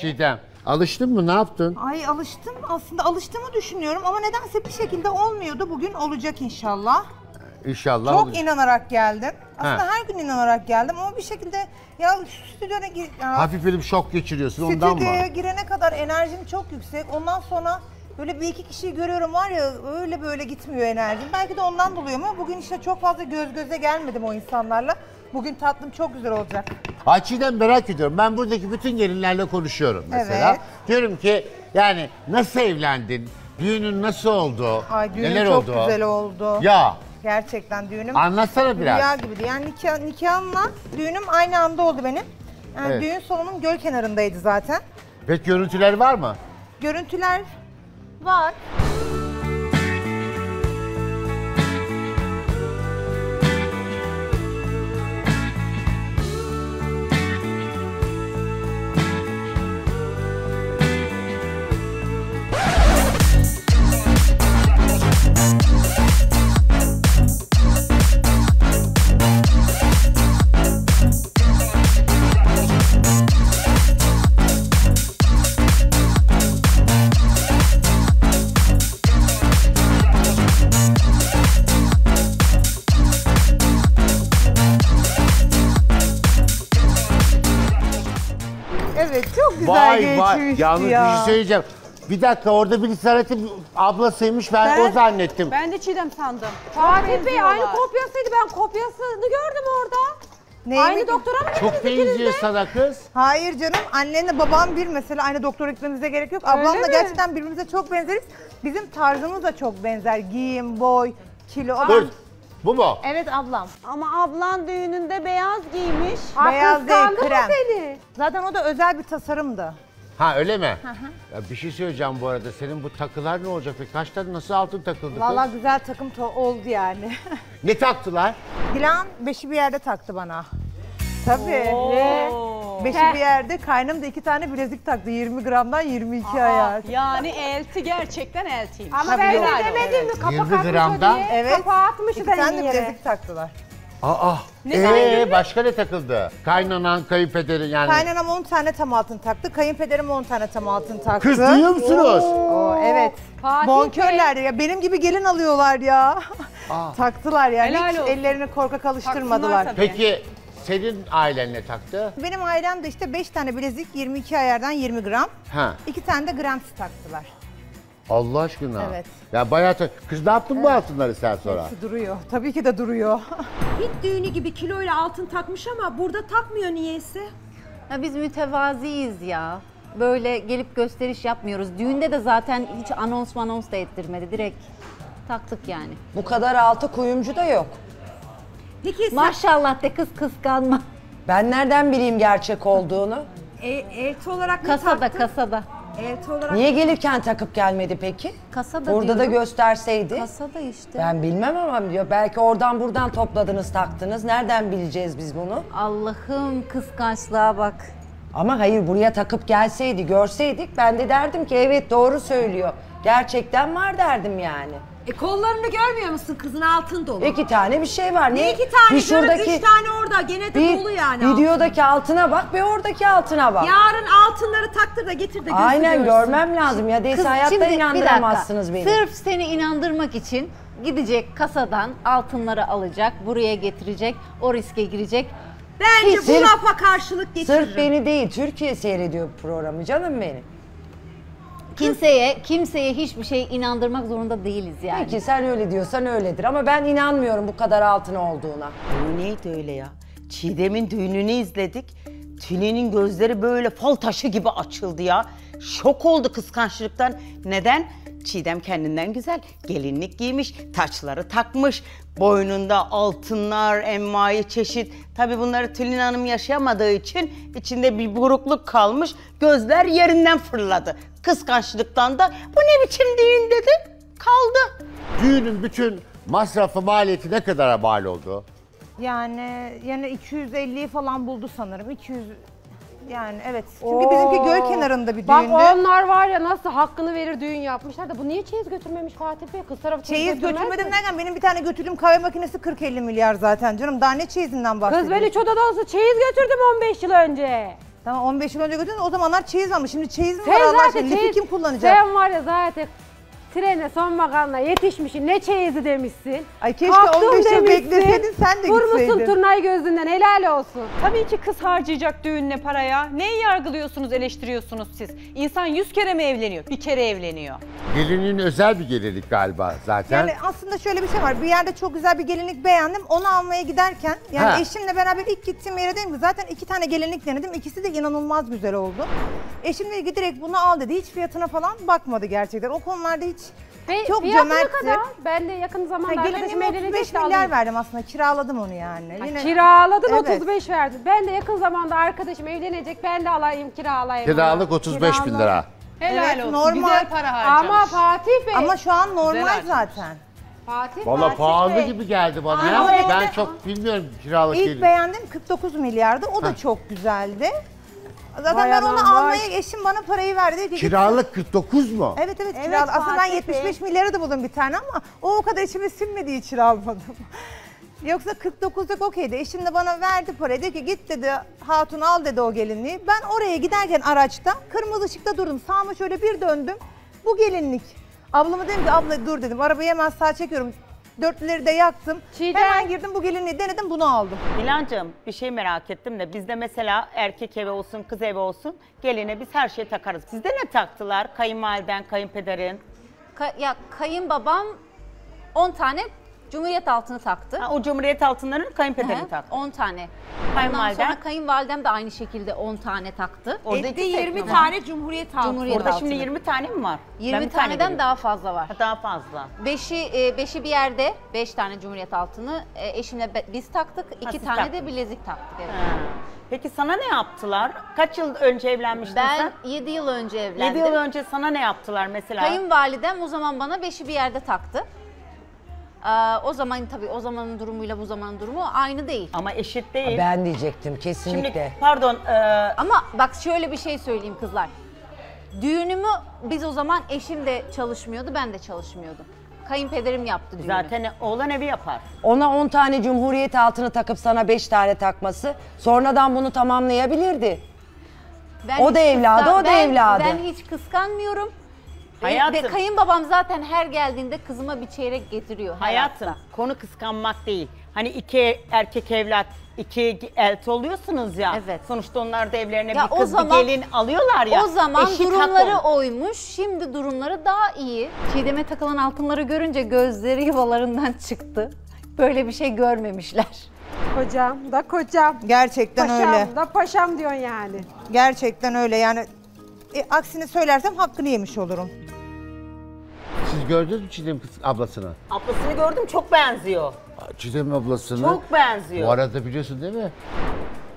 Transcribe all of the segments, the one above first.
Çiğdem, alıştın mı? Ne yaptın? Ay alıştım. Aslında alıştığımı düşünüyorum ama nedense bir şekilde olmuyordu. Bugün olacak inşallah. İnşallah. Çok olacak. İnanarak geldim. Aslında ha, her gün inanarak geldim ama bir şekilde ya stüdyoya gir... Hafif bir şok geçiriyorsun ondan mı? Stüdyoya girene kadar enerjim çok yüksek. Ondan sonra böyle bir iki kişiyi görüyorum var ya, öyle böyle gitmiyor enerjim. Belki de ondan dolayı ama bugün işte çok fazla göz göze gelmedim o insanlarla. Bugün tatlım çok güzel olacak. Ay Çiğdem, merak ediyorum. Ben buradaki bütün gelinlerle konuşuyorum mesela. Evet. Diyorum ki yani nasıl evlendin? Düğünün nasıl oldu? Ay, düğünün neler oldu? Düğünün çok güzel oldu. Ya. Gerçekten düğünüm. Anlatsana biraz. Rüya gibiydi. Yani nikahımla düğünüm aynı anda oldu benim. Yani evet. Düğün salonum göl kenarındaydı zaten. Peki görüntüler var mı? Görüntüler var. Yalnız ya, bir şey söyleyeceğim. Bir dakika, orada bir Sarat'ın ablasıymış, ben o zannettim. Ben de Çiğdem sandım. Fatih Bey aynı kopyasıydı, ben kopyasını gördüm orada. Neyini? Aynı doktora mı gittiniz? Çok benziyor sana kız. Hayır canım, annenle babam bir mesela, aynı doktora gitmemize gerek yok. Ablamla gerçekten birbirimize çok benzeriz. Bizim tarzımız da çok benzer, giyim, boy, kilo. Dur. Bu mu? Evet ablam. Ama ablan düğününde beyaz giymiş. Beyaz değil, krem. Zaten o da özel bir tasarımdı. Ha öyle mi? Hı hı. Ya bir şey söyleyeceğim bu arada. Senin bu takılar ne olacak? Kaç tane, nasıl altın takıldı? Vallahi güzel takım oldu yani. Ne taktılar? Dilan beşi bir yerde taktı bana. Tabii. Oo. Beşi bir yerde. Kaynım da 2 tane bilezik taktı. 20 gramdan 22 ayar. Yani elti, gerçekten eltiymiş. Ama tabii ben demedim mi? Kapak 20 gramdan? Evet. Kapağı atmıştı benim yere. 2 tane bilezik taktılar. Başka ne takıldı? Kaynanan, kayınpederi yani. Kaynanam 10 tane tam altın taktı, kayınpederim 10 tane tam altın taktı. Kız duyuyor musunuz? Evet. Fatih bonkörler ya, benim gibi gelin alıyorlar ya. Taktılar yani, helal hiç olsun. Ellerini korkak alıştırmadılar. Peki senin ailen ne taktı? Benim ailem de işte 5 tane bilezik 22 ayardan 20 gram, 2 tane de gramsı taktılar. Allah aşkına. Evet. Ya bayağı... Kız ne yaptın bu altınları sen sonra? Hepsi duruyor. Tabii ki de duruyor. Hit düğünü gibi kiloyla altın takmış ama burada takmıyor niyeyse. Ya biz mütevaziyiz ya. Böyle gelip gösteriş yapmıyoruz. Düğünde de zaten hiç anons da ettirmedi. Direkt taktık yani. Bu kadar altı kuyumcu da yok. Peki sen... Maşallah de kız, kıskanma. Ben nereden bileyim gerçek olduğunu? Elti olarak mı taktın? Kasada. Niye gelirken takıp gelmedi peki? Kasada. Orada da gösterseydi. Kasada işte. Ben bilmem ama diyor. Belki oradan buradan topladınız, taktınız. Nereden bileceğiz biz bunu? Allah'ım, kıskançlığa bak. Ama hayır, buraya takıp gelseydi, görseydik ben de derdim ki evet, doğru söylüyor. Gerçekten var derdim yani. Kollarını görmüyor musun? Kızın altın dolu. 2 tane bir şey var. Ne 2 tane? Şuradaki 3 tane orada. Gene de dolu yani. Videodaki altına bak ve oradaki altına bak. Yarın altınları taktır da getir de gösteriyorsun. Aynen, görmem lazım. Ya değilse hayatta inandıramazsınız beni. Sırf seni inandırmak için gidecek kasadan altınları alacak, buraya getirecek, o riske girecek. Bence bu lafa karşılık getiririm. Sırf beni değil, Türkiye seyrediyor programı canım benim. Kimseye hiçbir şey inandırmak zorunda değiliz yani. Peki sen öyle diyorsan öyledir ama ben inanmıyorum bu kadar altın olduğuna. Bu neydi öyle ya? Çiğdem'in düğününü izledik. Tülin'in gözleri böyle fal taşı gibi açıldı ya. Şok oldu kıskançlıktan. Neden? Çiğdem kendinden güzel. Gelinlik giymiş, taçları takmış. Boynunda altınlar, envai çeşit. Tabii bunları Tülin Hanım yaşayamadığı için içinde bir burukluk kalmış. Gözler yerinden fırladı. Kıskançlıktan da bu ne biçim düğün dedi, kaldı. Düğünün bütün masrafı, maliyeti ne kadara mal oldu? Yani 250'yi falan buldu sanırım. 200 yani, evet. Çünkü bizimki göl kenarında bir düğündü. Bak onlar var ya, nasıl hakkını verir düğün yapmışlar da bu niye çeyiz götürmemiş Fatih Bey? Kız tarafı çeyiz götürmedim derken benim bir tane götürdüğüm kahve makinesi 40-50 milyar zaten canım. Daha ne çeyizinden bahsediyorsun? Kız beni çoda dansı çeyiz götürdüm 15 yıl önce. Tamam 15 yıl önce götürdün, o zamanlar çeyiz almış. Şimdi çeyiz mi var Allah aşkına? Lifi kim kullanacak? Sen var ya zaten trene son vakanla yetişmişsin, ne çeyizi demişsin. Ay keşke kaptım 15 yıl bekleseydin, sen de vurmuşsun gitseydin. Vurmuşsun turnayı gözünden, helal olsun. Tabii ki kız harcayacak düğünle paraya. Neyi yargılıyorsunuz, eleştiriyorsunuz siz? İnsan 100 kere mi evleniyor? Bir kere evleniyor. Gelinin özel bir gelinlik galiba zaten. Yani aslında şöyle bir şey var, bir yerde çok güzel bir gelinlik beğendim, onu almaya giderken yani eşimle beraber ilk gittiğim yere dedim ki zaten 2 tane gelinlik denedim, ikisi de inanılmaz güzel oldu. Eşim dedi direkt bunu al dedi, hiç fiyatına falan bakmadı gerçekten, o konularda hiç. Ve çok cömertti. Kadar, ben de yakın zamanda arkadaşıma 35 milyar alayım verdim aslında, kiraladım onu yani. Yine... Kiraladım, evet. 35 verdim. Ben de yakın zamanda arkadaşım evlenecek, ben de alayım, kiralayayım. Kiralık 35 bin lira. Helal olsun, normal. Güzel para harcamış. Ama Fatih Bey. Ama şu an normal zaten. Fatih, valla pahalı gibi geldi bana. Aa, ben çok bilmiyorum kiralık. İlk beğendim 49 milyardı, o da çok güzeldi. Zaten vay ben onu almaya, eşim bana parayı verdi. Kiralık 49 mu? Evet evet, kiralık. Evet, aslında ben 75 milyara da buldum bir tane ama o kadar içime sinmediği için almadım. Yoksa 49'luk okeydi. Eşim de bana verdi parayı, dedi ki git dedi hatun al dedi o gelinliği. Ben oraya giderken araçta kırmızı ışıkta durdum. Sağıma şöyle bir döndüm. Bu gelinlik. Ablama dedim ki abla dur dedim, arabayı hemen sağa çekiyorum. Dörtlüleri de yaktım. Çiğdem. Hemen girdim, bu gelinliği denedim, bunu aldım. Dilancığım bir şey merak ettim de, bizde mesela erkek evi olsun kız evi olsun geline biz her şeyi takarız. Sizde ne taktılar? Kayınvaliden, kayınpederin? Kayınbabam 10 tane cumhuriyet altını taktı. Ha, o cumhuriyet altınlarını kayınpederin taktı. 10 tane. Ondan sonra kayınvalidem de aynı şekilde 10 tane taktı. Orada 20 tane cumhuriyet altını. Orada şimdi 20 tane mi var? 20 taneden daha fazla var. Daha fazla. 5'i bir yerde, 5 tane cumhuriyet altını eşimle biz taktık. 2 tane de bilezik taktık. Evet. Peki sana ne yaptılar? Kaç yıl önce evlenmiştin sen? Ben 7 yıl önce evlendim. 7 yıl önce sana ne yaptılar mesela? Kayınvalidem o zaman bana 5'i bir yerde taktı. O zaman tabii o zamanın durumuyla bu zamanın durumu aynı değil. Ama eşit değil. Ben diyecektim kesinlikle. Şimdi, pardon. Ama bak şöyle bir şey söyleyeyim kızlar. Düğünümü biz o zaman, eşim de çalışmıyordu, ben de çalışmıyordum. Kayınpederim yaptı düğünü. Zaten oğlan evi yapar. Ona 10 tane cumhuriyet altını takıp sana 5 tane takması, sonradan bunu tamamlayabilirdi. O da evladı, o da evladı. Ben hiç kıskanmıyorum. Hayatım. Ve kayınbabam zaten her geldiğinde kızıma bir çeyrek getiriyor. Hayatım, konu kıskanmak değil. Hani 2 erkek evlat, 2 elti oluyorsunuz ya. Evet. Sonuçta onlar da evlerine ya bir kız zaman, bir gelin alıyorlar ya. O zaman durumları oymuş, şimdi durumları daha iyi. Çiğdem'e takılan altınları görünce gözleri yuvalarından çıktı. Böyle bir şey görmemişler. Kocam da kocam. Gerçekten paşam öyle. Paşam da paşam diyorsun yani. Gerçekten öyle yani. Aksini söylersem hakkını yemiş olurum. Siz gördünüz mü Çiğdem ablasını? Ablasını gördüm, çok benziyor. Çiğdem ablasını. Çok benziyor. Bu arada biliyorsun değil mi?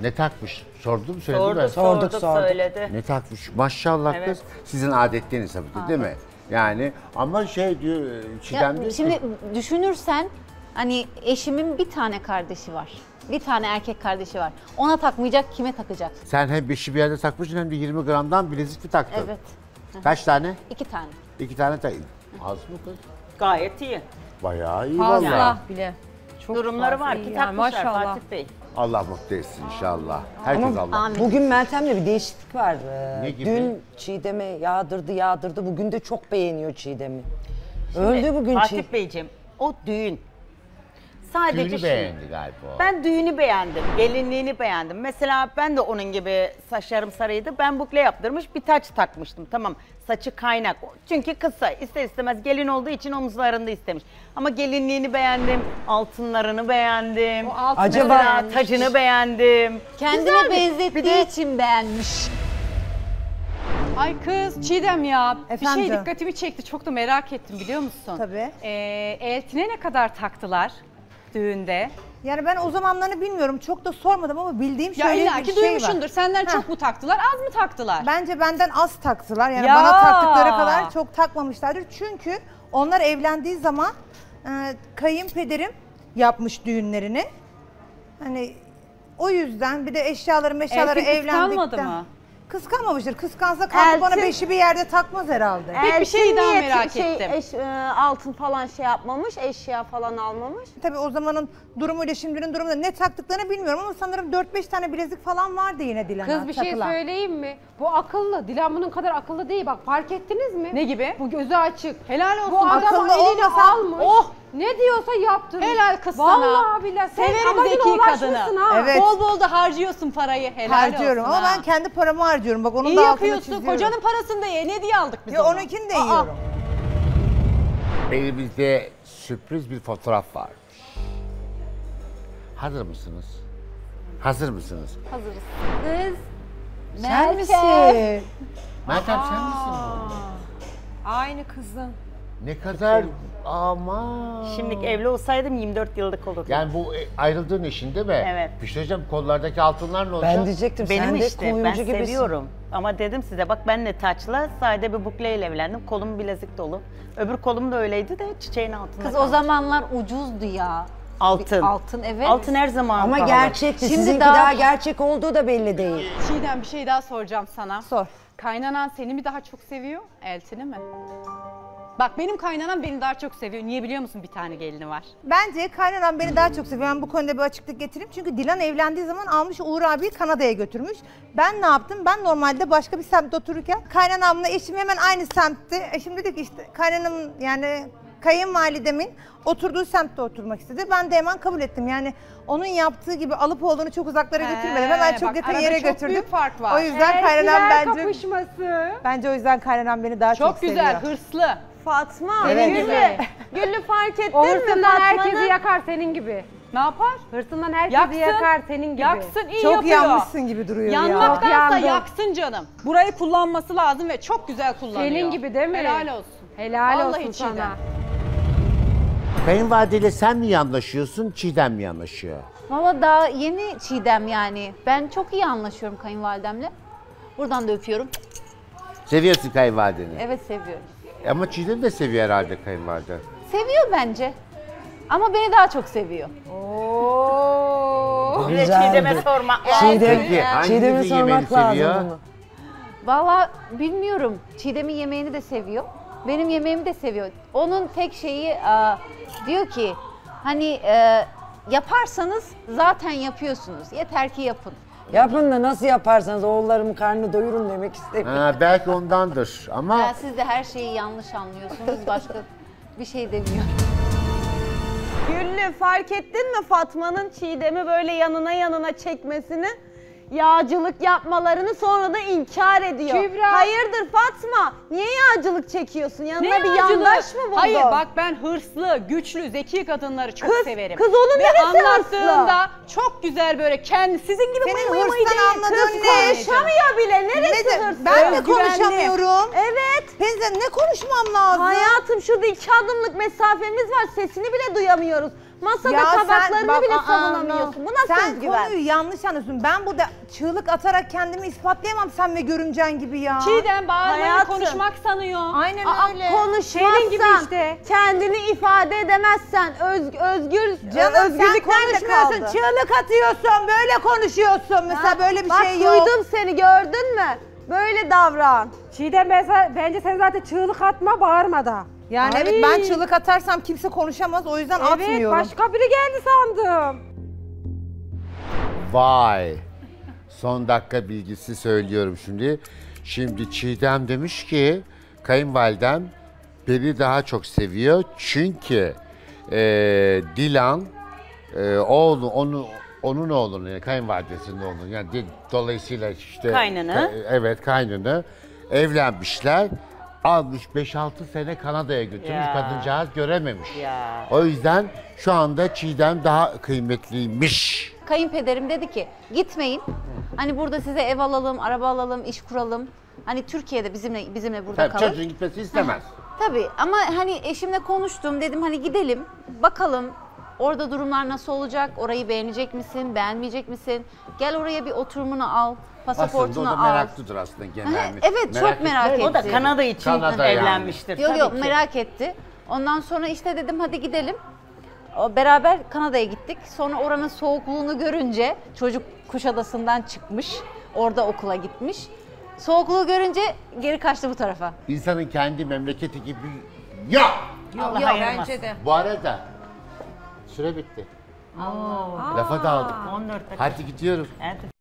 Ne takmış? Sordum mu? Sorduk. Söyledi. Ne takmış? Maşallah evet. Kız. Sizin adetleriniz tabii ki değil mi? Yani ama şey diyor Çiğdem diyor. Şimdi düşünürsen hani eşimin bir tane kardeşi var. Bir tane erkek kardeşi var. Ona takmayacak, kime takacak? Sen hem 5'i bir yerde takmışsın hem de 20 gramdan bilezik mi taktın? Evet. Kaç tane? 2 tane. 2 tane takayım. Az mı kız? Gayet iyi. Bayağı iyi vallahi. Fazla bile. Çok durumları var ki takmışlar yani, Fatih Bey. Allah mutlu etsin inşallah. Herkes Allah. Bugün Meltem'le bir değişiklik var. Ne gibi? Dün Çiğdem'e yağdırdı. Bugün de çok beğeniyor Çiğdem'i. Öldü bugün Fatih Beyciğim, o düğün. Sadece düğünü beğendi galiba. Ben düğünü beğendim, gelinliğini beğendim. Mesela ben de onun gibi, saçlarım sarıydı. Ben bukle yaptırmış, bir taç takmıştım. Tamam, saçı kaynak. Çünkü kısa, ister istemez gelin olduğu için omuzlarında istemiş. Ama gelinliğini beğendim, altınlarını beğendim. Acaba tacını beğendim. Kendine benzettiği için beğenmiş. Ay kız Çiğdem ya, efendim? Bir şey dikkatimi çekti. Çok da merak ettim biliyor musun? Tabii. Eltine ne kadar taktılar düğünde? Yani ben o zamanlarını bilmiyorum, çok da sormadım ama bildiğim şöyle bir şey var. Ya illaki duymuşsundur, senden çok mu taktılar, az mı taktılar? Bence benden az taktılar, yani bana taktıkları kadar çok takmamışlardır. Çünkü onlar evlendiği zaman kayınpederim yapmış düğünlerini. Hani o yüzden bir de eşyaları evlendikten... Elti kıskanmadı mı? Kıskanmamıştır. Kıskansa kalkıp bana beşi bir yerde takmaz herhalde. Pek bir şey daha merak ettim. Altın falan şey yapmamış, eşya falan almamış. Tabii o zamanın durumuyla şimdinin durumuyla ne taktıklarını bilmiyorum ama sanırım 4-5 tane bilezik falan vardı yine Dilan'a takılan. Kız bir şey söyleyeyim mi? Bu akıllı. Dilan bunun kadar akıllı değil. Bak fark ettiniz mi? Ne gibi? Bu gözü açık. Helal olsun. Bu adam elini almış. Oh! Ne diyorsa yaptırır. Helal kız sana. Vallahi billahi. Severim zeki kadını. Evet. Bol bol da harcıyorsun parayı. Helal harcıyorum olsun. Ama ben kendi paramı harcıyorum. Bak onun İyi da altını çiziyorum. İyi yapıyorsun. Kocanın parasını da ye. Ne diye aldık biz ya onu? Onunkini de yiyorum. Elimizde sürpriz bir fotoğraf var. Hazır mısınız? Hazır mısınız? Hazırız. Kız. Sen misin? Meltem sen misin? Aynı kızın. Ne kadar ama. Şimdi evli olsaydım 24 yıllık olurdu. Yani bu ayrıldığın işin değil mi? Evet. Bir şey diyeceğim, kollardaki altınlar ne olacak? Ben diyecektim benim sen işte, de koyuncu gibisin. Ben seviyorum. Ama dedim size bak benle taçla sade bir bukleyle evlendim. Kolum bilezik dolu. Öbür kolum da öyleydi de çiçeğin altında. Kız kaldı. O zamanlar ucuzdu ya. Altın. Altın evet. Altın her zaman. Ama gerçekti. Sizinki daha gerçek olduğu da belli değil. Çiğdem bir şey daha soracağım sana. Sor. Kaynanan seni mi daha çok seviyor? Eltini mi? Bak benim kaynanam beni daha çok seviyor. Niye biliyor musun? Bir tane gelini var. Bence kaynanam beni daha çok seviyor. Ben bu konuda bir açıklık getireyim. Çünkü Dilan evlendiği zaman almış Uğur abiyi Kanada'ya götürmüş. Ben ne yaptım? Ben normalde başka bir semtte otururken kaynanamla eşim hemen aynı semtte. Eşim dedi ki işte kaynanam yani kayınvalidemin oturduğu semtte oturmak istedi. Ben de hemen kabul ettim. Yani onun yaptığı gibi alıp olduğunu çok uzaklara götürmedim. Hemen çok yakın yere çok götürdüm. Büyük fark var. O yüzden kaynanam bence... kapışması. Bence o yüzden kaynanam beni daha çok seviyor. Çok güzel, hırslı. Fatma, evet. Güllü fark ettin mi? O hırsından herkesi yakar senin gibi. Ne yapar? Hırsından herkesi yakar senin gibi. Yaksın, iyi çok yapıyor. Çok yanmışsın gibi duruyor. Yanmaktansa yaksın canım. Burayı kullanması lazım ve çok güzel kullanıyor. Senin gibi değil mi? Helal olsun. Helal vallahi olsun Çiğdem sana. Kayınvalideyle sen mi anlaşıyorsun, Çiğdem mi anlaşıyor? Ama daha yeni Çiğdem yani. Ben çok iyi anlaşıyorum kayınvalidemle. Buradan da öpüyorum. Seviyorsun kayınvalideni. Evet seviyorum. Ama Çiğdem de seviyor herhalde kayınvalide. Seviyor bence. Ama beni daha çok seviyor. Ooo. Bir de Çiğdem'e sormak lazım. Çiğdem'e sormak lazım. Valla bilmiyorum. Çiğdem'in yemeğini de seviyor. Benim yemeğimi de seviyor. Onun tek şeyi diyor ki hani yaparsanız zaten yapıyorsunuz. Yeter ki yapın. Yapın da nasıl yaparsanız oğullarımın karnını doyurun demek istemiyorum. Ha, belki ondandır ama... Ya, siz de her şeyi yanlış anlıyorsunuz. Başka bir şey demiyorum. Güllü fark ettin mi Fatma'nın Çiğdem'i böyle yanına çekmesini? Yağcılık yapmalarını sonra da inkar ediyor. Kübra. Hayırdır Fatma? Niye yağcılık çekiyorsun? Yanına ne bir yağcılık? Yandaş mı buldun? Hayır bak ben hırslı, güçlü, zeki kadınları çok severim. Kız onun neresi hırslı? Ve anlattığında çok güzel böyle kendi sizin gibi mıy değil. Kız konuşamıyor bile. Neresi hırslı? Ben de konuşamıyorum. Evet. Ben de ne konuşmam lazım? Hayatım şurada 2 adımlık mesafemiz var. Sesini bile duyamıyoruz. Masada ya tabaklarını bile savunamıyorsun. Bu nasıl sen özgüven? Sen konuyu yanlış anlıyorsun. Ben burada çığlık atarak kendimi ispatlayamam sen ve görümcen gibi ya. Çiğdem bağırmayı konuşmak sanıyor. Aynen öyle. Konuşmazsan, işte. Kendini ifade edemezsen, özgürlük konuşmuyorsun, çığlık atıyorsun, böyle konuşuyorsun. Mesela ha, böyle bir şey yok. Bak duydum seni gördün mü? Böyle davran. Çiğdem bence sen zaten çığlık atma bağırma da. Yani ay. Evet ben çığlık atarsam kimse konuşamaz o yüzden evet, atmıyorum. Evet başka biri geldi sandım. Vay. Son dakika bilgisi söylüyorum şimdi. Şimdi Çiğdem demiş ki kayınvalidem beni daha çok seviyor. Çünkü Dilan oğlu onun oğlunu yani kayınvalidesinin oğlunu yani dolayısıyla işte kaynını. Evet kaynını evlenmişler. Almış 5-6 sene Kanada'ya götürmüş ya. Kadıncağız görememiş. Ya. O yüzden şu anda Çiğdem daha kıymetliymiş. Kayınpederim dedi ki gitmeyin. Hani burada size ev alalım, araba alalım, iş kuralım. Hani Türkiye'de bizimle burada tabii, kalın. Tabii çocuğun gitmesi istemez. Tabii ama hani eşimle konuştum dedim hani gidelim bakalım. Orada durumlar nasıl olacak? Orayı beğenecek misin? Beğenmeyecek misin? Gel oraya bir oturumunu al, pasaportunu al. Aslında o da meraklıdır aslında genel mi? Evet merak çok merak etti. O da Kanada için Kanada evlenmiştir. Yani. Yok merak etti. Ondan sonra işte dedim hadi gidelim. Beraber Kanada'ya gittik. Sonra oranın soğukluğunu görünce çocuk Kuşadası'ndan çıkmış. Orada okula gitmiş. soğukluğu görünce geri kaçtı bu tarafa. İnsanın kendi memleketi gibi yok. Yok bence de. Bu arada süre bitti. Lafa dağıldık. 14 dakika. Hadi gidiyorum. Evet.